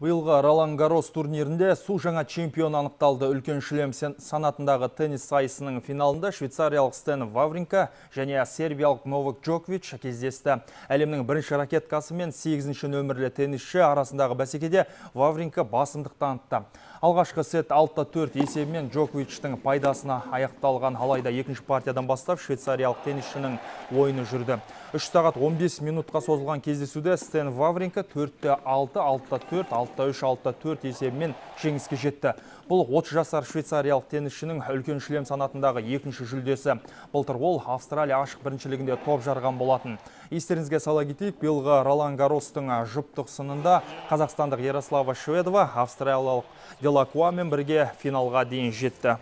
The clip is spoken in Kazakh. Биылғы Ролан Гаррос турнирінде су жаңа чемпион анықталды. Үлкен шлем санатындағы теннис сайысының финалында швейцариялық Стэн Вавринка және сербиялық Новак Джокович кездесті. Әлемнің бірінші ракеткасы мен 8-ші нөмірлі теннисші арасындағы бәсекеде Вавринка басымдық танытты. Алғашқы сет 6-4 есебімен Джоковичтің пайдасына аяқталған, алайда екінші партиядан бастап швейцариялық теннисшінің ойыны жүрді. 3 сағат 15 минутқа созылған кездесуде Стэн Вавринка 4-6, 6-4, 6-3-6-4 есебімен жеңіске жетті. Бұл 30 жасар швейцариялық теннисшінің үлкен шлем санатындағы екінші жүлдесі. Былтыр ол Австралия ашық біріншілігінде топ жарған болатын. Естеріңізге сала кетейік, биылғы Ролан Гарростың жұптық сынында қазақстандық Ярослава Шведова австралиялық Деллакуамен бірге финалға дейін жетті.